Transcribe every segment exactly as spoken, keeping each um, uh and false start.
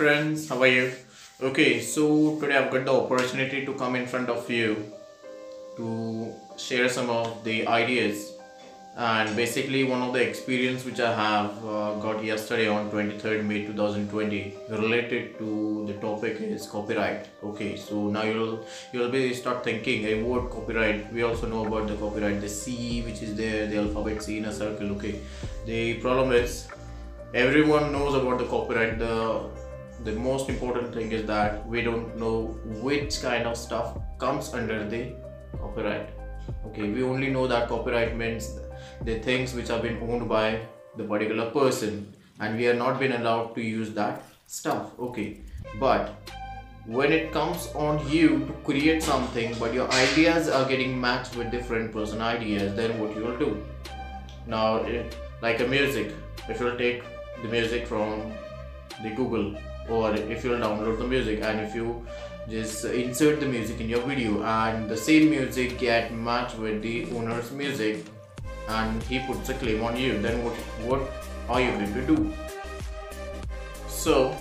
friends, how are you? Okay, so today I've got the opportunity to come in front of you to share some of the ideas and basically one of the experience which I have uh, got yesterday on twenty-third May two thousand twenty related to the topic is copyright. Okay, so now you'll you'll be start thinking, hey, what copyright? We also know about the copyright, the C which is there, the alphabet C in a circle. Okay, the problem is everyone knows about the copyright. The the most important thing is that we don't know which kind of stuff comes under the copyright. Okay, we only know that copyright means the things which have been owned by the particular person and we are not been allowed to use that stuff. Okay, but when it comes on you to create something but your ideas are getting matched with different person ideas, then what you will do now, like a music, if you'll take the music from the Google or if you'll download the music and if you just insert the music in your video and the same music get matched with the owner's music and he puts a claim on you, then what what are you going to do? So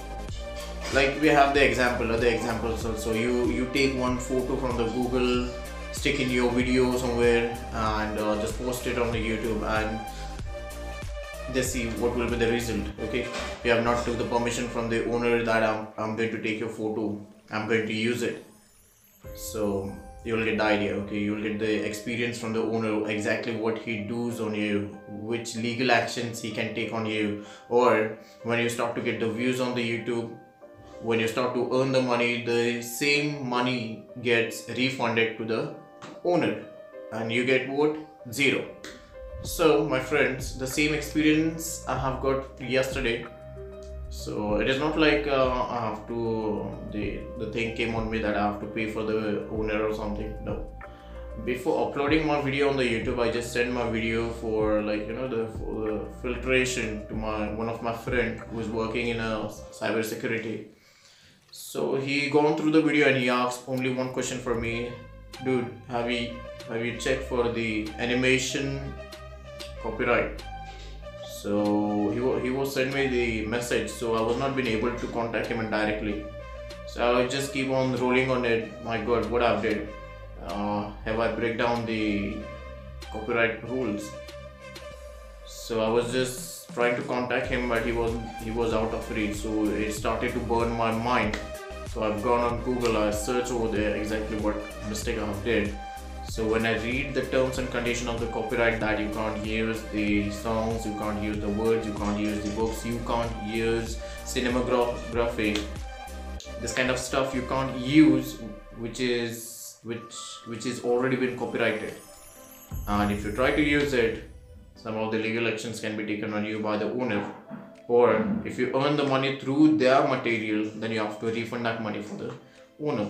like we have the example, other examples also. You you take one photo from the Google, stick in your video somewhere and uh, just post it on the YouTube and just see what will be the result. Okay, we have not took the permission from the owner that I'm, I'm going to take your photo, I'm going to use it. So you will get the idea. Okay, you will get the experience from the owner, exactly what he does on you, which legal actions he can take on you, or when you start to get the views on the YouTube, when you start to earn the money, the same money gets refunded to the owner and you get what? Zero. So my friends, the same experience I have got yesterday. So it is not like uh, I have to the the thing came on me that I have to pay for the owner or something. No, before uploading my video on the YouTube, I just send my video for like you know the, the filtration to my one of my friend who is working in a cyber security. So he gone through the video and he asked only one question for me, dude, have you have you checked for the animation copyright? So he he was send me the message, so I was not been able to contact him directly. So I just keep on rolling on it. My God, what I've did? Uh, have I break down the copyright rules? So I was just trying to contact him, but he was he was out of reach. So it started to burn my mind. So I've gone on Google. I searched over there exactly what mistake I have did. So when I read the terms and condition of the copyright that you can't use the songs, you can't use the words, you can't use the books, you can't use cinematography, this kind of stuff you can't use, which is which which is already been copyrighted. And if you try to use it, some of the legal actions can be taken on you by the owner. Or if you earn the money through their material, then you have to refund that money for the owner.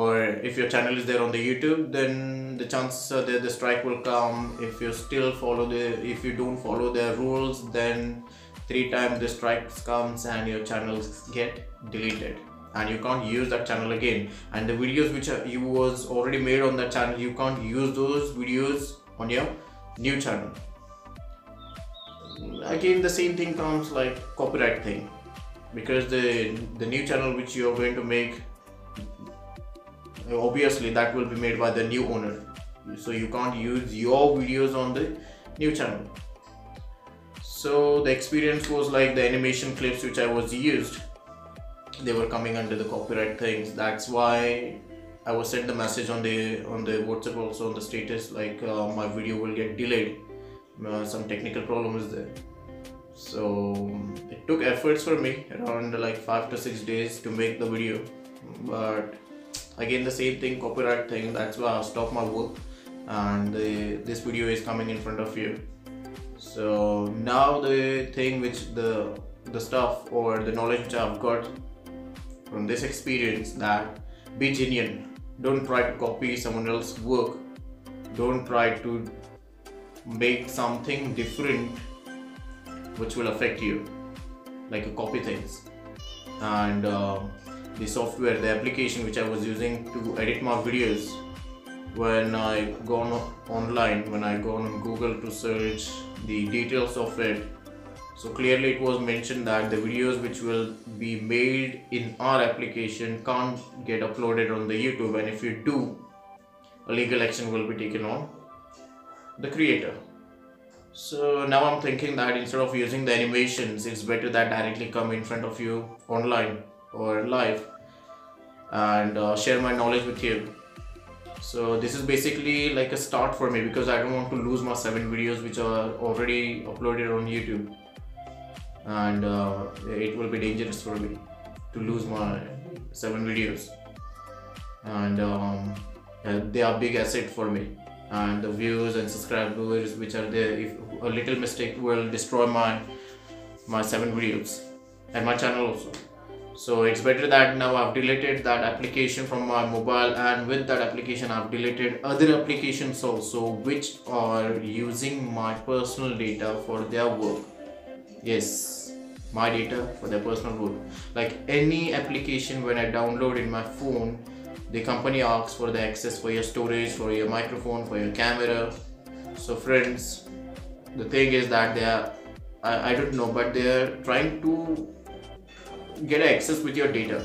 Or if your channel is there on the YouTube, then the chances are that the strike will come. If you still follow the, if you don't follow their rules, then three times the strikes comes and your channels get deleted and you can't use that channel again. And the videos which are, you was already made on that channel, you can't use those videos on your new channel. Again, the same thing comes like copyright thing, because the the new channel which you are going to make, obviously that will be made by the new owner, so you can't use your videos on the new channel. So the experience was like the animation clips which I was used, they were coming under the copyright things. That's why I was sent the message on the on the WhatsApp also, on the status, like uh, my video will get delayed, uh, some technical problem is there. So it took efforts for me around like five to six days to make the video, but again the same thing, copyright thing, that's why I stopped my work and the, this video is coming in front of you. So now the thing which the the stuff or the knowledge which I've got from this experience, that be genuine, don't try to copy someone else's work, don't try to make something different which will affect you, like you copy things. And uh, the software, the application which I was using to edit my videos, when I gone online, when I gone on Google to search the details of it, So clearly it was mentioned that the videos which will be made in our application can't get uploaded on the YouTube, and if you do, a legal action will be taken on the creator. So now I'm thinking that instead of using the animations, it's better that directly come in front of you online or live and uh, share my knowledge with you. So this is basically like a start for me, because I don't want to lose my seven videos which are already uploaded on YouTube, and uh, it will be dangerous for me to lose my seven videos, and um, they are big asset for me, and the views and subscribers which are there, if a little mistake will destroy my my seven videos and my channel also. So it's better that now I've deleted that application from my mobile, and with that application I've deleted other applications also which are using my personal data for their work. Yes, my data for their personal work. Like any application when I download in my phone, the company asks for the access for your storage, for your microphone, for your camera. So friends, the thing is that they are, I, I don't know, but they are trying to get access with your data.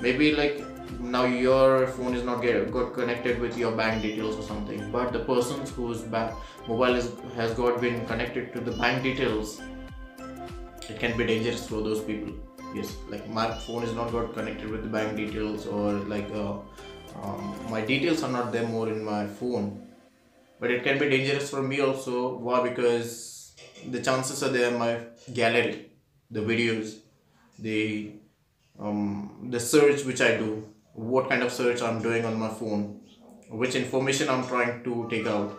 Maybe like now your phone is not get, got connected with your bank details or something, but the persons whose bank mobile is, has got been connected to the bank details, it can be dangerous for those people. Yes, like my phone is not got connected with the bank details, or like uh, um, my details are not there more in my phone, but it can be dangerous for me also. Why? Because the chances are there, my gallery, the videos, the um, the search which I do, what kind of search I'm doing on my phone, which information I'm trying to take out,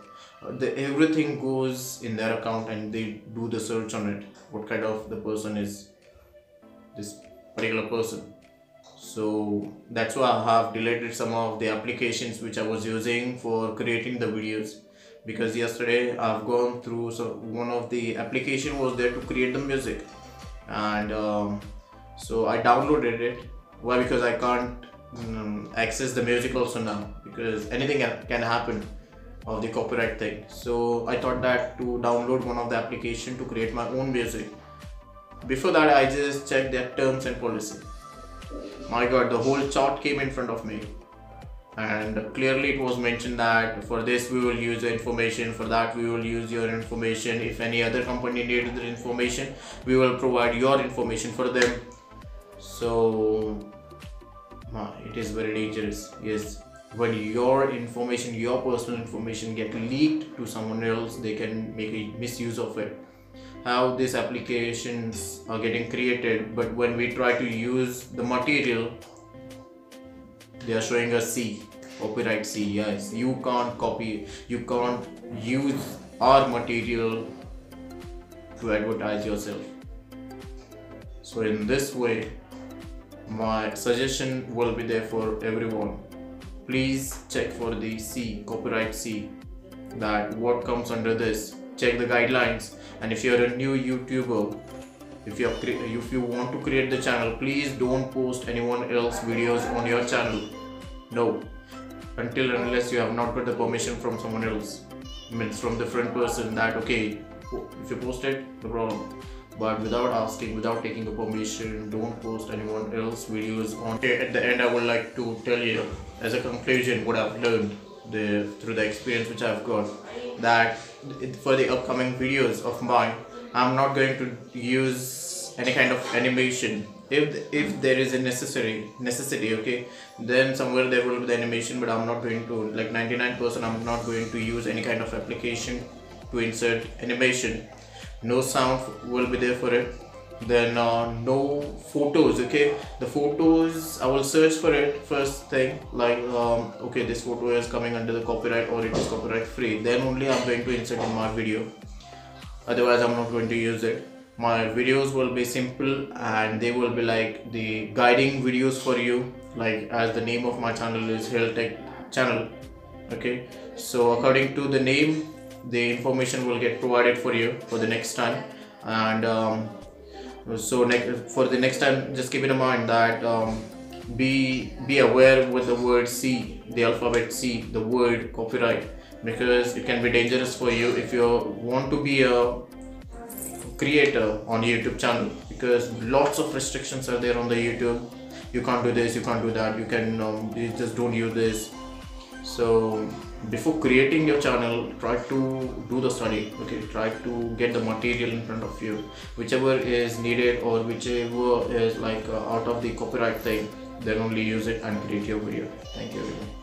uh, the, everything goes in their account, and they do the search on it, what kind of the person is this particular person. So that's why I have deleted some of the applications which I was using for creating the videos, because yesterday I've gone through, so one of the application was there to create the music, and um, so I downloaded it. Why? Because I can't um, access the music also now, because anything can happen of the copyright thing. So I thought that to download one of the application to create my own music. Before that I just checked their terms and policy. My god, the whole chart came in front of me, and clearly it was mentioned that for this we will use your information, for that we will use your information, if any other company needed the information we will provide your information for them. So it is very dangerous. Yes, when your information, your personal information get leaked to someone else, they can make a misuse of it. How these applications are getting created, but when we try to use the material, they are showing us C, copyright C. Yes, you can't copy, you can't use our material to advertise yourself. So in this way, my suggestion will be there for everyone. Please check for the C, copyright C, that what comes under this. Check the guidelines, and if you're a new YouTuber, if you have if you want to create the channel, please don't post anyone else's videos on your channel. No, until unless you have not got the permission from someone else, means from the different person, that okay, if you post it, no problem, but without asking, without taking the permission, don't post anyone else's videos on. Okay, at the end I would like to tell you as a conclusion what I've learned the through the experience which I've got, that for the upcoming videos of mine, I'm not going to use any kind of animation. If if there is a necessary necessity, okay, then somewhere there will be the animation, but I'm not going to, like ninety-nine percent I'm not going to use any kind of application to insert animation. No sound will be there for it, then uh, no photos. Okay, the photos I will search for it first thing, like um, okay, this photo is coming under the copyright or it is copyright free, then only I'm going to insert in my video, otherwise I'm not going to use it. My videos will be simple, and they will be like the guiding videos for you, like as the name of my channel is Health Tech Channel. Okay, so according to the name, the information will get provided for you for the next time, and um, so for the next time just keep in mind that um, be be aware with the word C, the alphabet C, the word copyright, because it can be dangerous for you. If you want to be a creator on YouTube channel, because lots of restrictions are there on the YouTube. You can't do this, you can't do that, you can um, you just don't use this. So before creating your channel, try to do the study. Okay, try to get the material in front of you, whichever is needed or whichever is like uh, out of the copyright thing, then only use it and create your video. Thank you everyone.